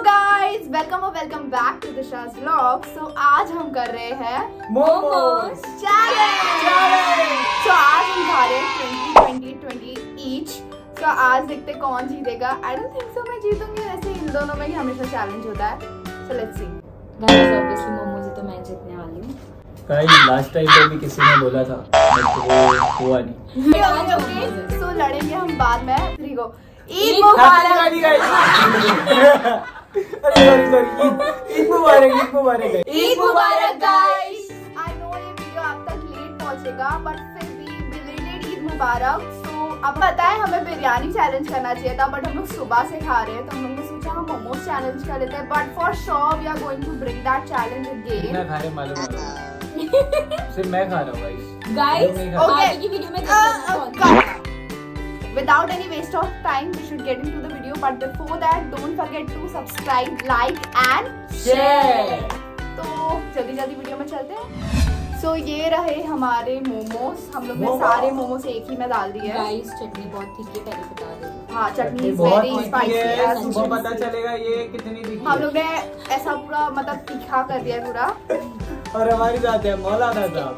Hello guys, welcome और welcome back to Disha's vlog. So आज हम कर रहे हैं मोमोज चैलेंज। सो आज हम खा रहे हैं 20 ईच। सो आज देखते कौन जीतेगा। आई डोंट थिंक सो मैं जीतूंगी, वैसे इन दोनों में ही हमेशा चैलेंज होता है। So let's see guys, obviously momos तो मैं जीतने वाली हूं। गाइस लास्ट टाइम तो भी किसी ने बोला था तो हुआ नहीं। सो लड़ेंगे हम बाद में। थ्री गो ईद मुबारक। ईद मुबारक, ईद मुबारक, ईद मुबारक गाइस। आई नो ये वीडियो आप तक लेट पहुंचेगा, बट फिर भी बिलेटेड ईद मुबारक। सो अब पता है हमें बिरयानी चैलेंज करना चाहिए था, बट हम लोग सुबह से खा रहे हैं तो हम लोग ने सोचा हम मोमोज चैलेंज कर लेते हैं। But for sure we are going to bring that challenge again. मैं खा रहे मालूम है, सिर्फ मैं खा रहा हूं गाइस। गाइस ओके की वीडियो में देखते हैं। Without any waste of time, we should get into the video. But before that, don't forget to subscribe, like and share. तो जल्दी जल्दी वीडियो में चलते हैं। So ये रहे हमारे मोमोस। हम लोग ने सारे मोमोस एक ही में डाल दिए। Guys चटनी बहुत तीखी पहले बता दें। हाँ चटनी वेरी स्पाइसी है। सुबह पता चलेगा ये कितनी तीखी। हम लोग ने ऐसा पूरा मतलब तीखा कर दिया पूरा। और हमारे साथ है मौलाना साहब।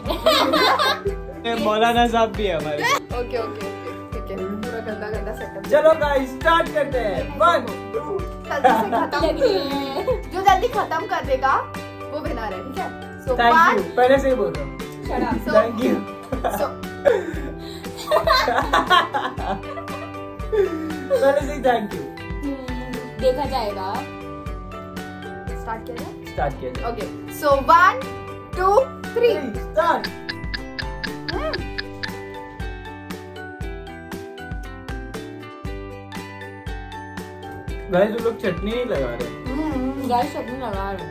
मौलाना साहब भी है हमारे। Okay okay. गंदा गंदा सेटअप। चलो गाइस स्टार्ट करते हैं। 1 2 जल्दी से खत्म। जो जल्दी खत्म कर देगा वो विनर है, ठीक है? सो थैंक यू, पहले से ही बोल रहा हूं। Shut up. Thank you. पहले से थैंक यू। देखा जाएगा। स्टार्ट करें? स्टार्ट करें। ओके। सो 1 2 3 स्टार्ट। गाइस लोग चटनी नहीं लगा रहे। गाइस चटनी लगा रहे।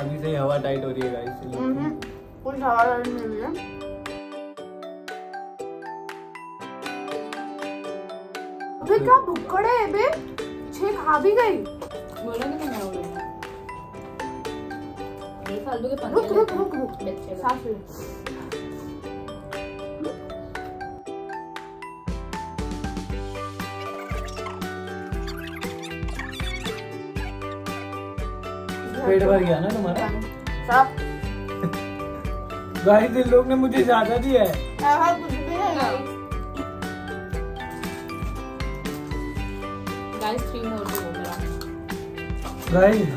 अभी से हवा टाइट हो रही है गाइस। कुछ हवा टाइट नहीं हो रही है। अबे क्या भुक्कड़ है बे, खा भी गई। रुक रुक रुक रुक पेट भर गया ना तुम्हारा साफ। गाइस इन लोग ने मुझे ज्यादा दिया है। कुछ भी है गाइस, 3 मोर भी हो गया। गाइस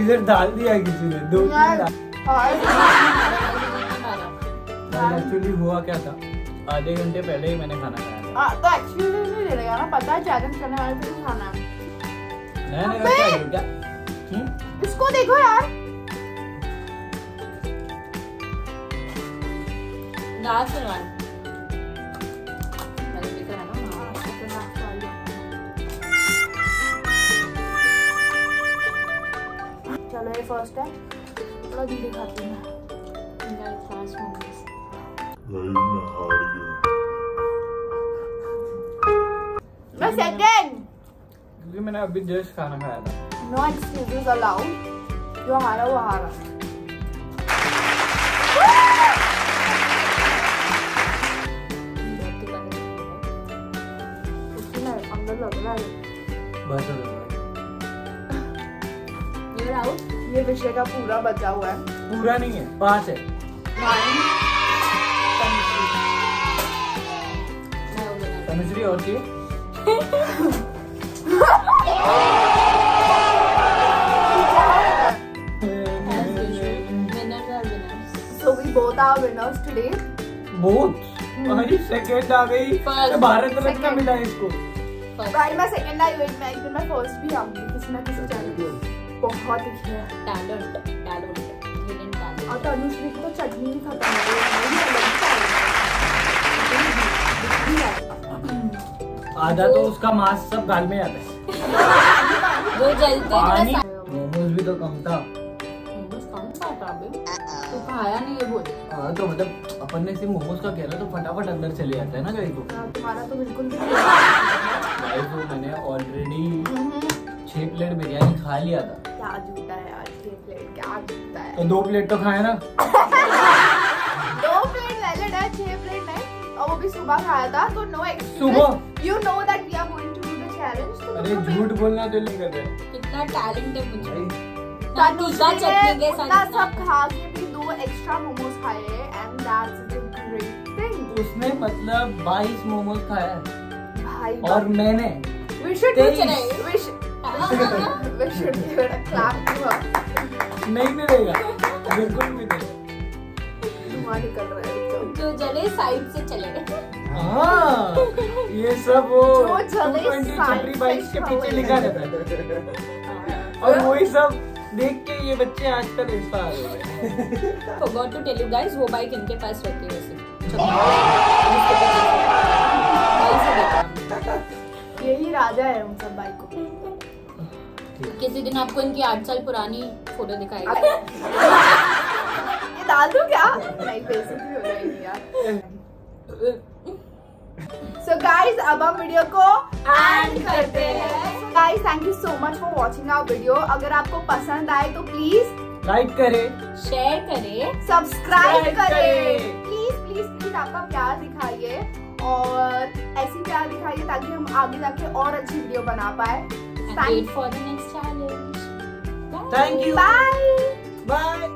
इधर डाल दिया किसी ने, 2 3 हाय। एक्चुअली हुआ क्या था, आधे घंटे पहले ही मैंने खाना खाया था। तो एक्चुअली नहीं ले रहा ना, पता है चैलेंज करने वाले को खाना नहीं क्या। इसको देखो यार, लास्ट वन फर्स्ट है। थोड़ा धीरे खाती हूँ मैं। सेकंड क्योंकि मैंने अभी जस्ट खाना खाया था। No excuses allowed. जो हारा वो हारा। अंदर लग रहा है ये विषय का पूरा बचा हुआ है। पूरा नहीं है, 5 है। तनुश्री और चाहिए। So we both are winners today. Both? हमारी सेकेंड आ गई। भारत रत्न मिला इसको। भाई मैं सेकेंड आई हुई, मैं एक दिन मैं फर्स्ट भी आऊंगी किसी ना किसी चैनल। बहुत ही टैलेंट। और तनुश्री की तो चटनी ही खत्म हो गई। आधा तो उसका मांस सब गाल में आता है। वो जलते मोमोज भी तो कम था। मोमोज कम था तो खाया नहीं ये बोल। हाँ तो मतलब अपन ने सिर्फ मोमोज का कह रहा तो फटाफट अंदर चले जाता है ना गाइस को। तुम्हारा तो बिल्कुल। मैंने ऑलरेडी 6 प्लेट बिरयानी खा खा लिया था। क्या झूठा है यार, ये प्लेट क्या झूठा है। तो 2 प्लेट तो खाए ना। 2 प्लेट सैलेड है, 6 प्लेट है और वो भी सुबह खाया था तो नो एक्सक्यूज। सुबह you know that we are going to do the challenge. अरे झूठ बोलना तो नहीं कर रहे। कितना टैलेंट है मुझे। तनुश्री ने उतना सब खा के भी 2 एक्स्ट्रा मोमोज खाए and that's a great thing. उसने मतलब 22 मोमोज खाया भाई और मैंने we should give a clap to her. नहीं मिलेगा, बिल्कुल नहीं मिलेगा। तुम्हारी कर रहे हो जो जले साइड से चले। हाँ ये सब वो 220 छपरी 22 के पीछे लिखा रहता है और वही सब देख के ये बच्चे आज का रिश्ता आ गया। Forgot to tell you guys, वो बाइक इनके पास रखी वैसे। यही राजा है उन सब बाइकों को। किसी दिन आपको इनकी 8 साल पुरानी फोटो दिखाएगी। ये डाल दूं क्या? नहीं बेइज्जती हो जाएगी यार। So guys, अब हम वीडियो को एंड करते हैं। Guys thank you so much for watching our video. अगर आपको पसंद आए तो प्लीज लाइक करें, शेयर करें, सब्सक्राइब करें। प्लीज प्लीज प्लीज आपका प्यार दिखाइए और ऐसी प्यार दिखाइए ताकि हम आगे जाके और अच्छी वीडियो बना पाए। Thank you for the next challenge. Thank you. Bye. Bye.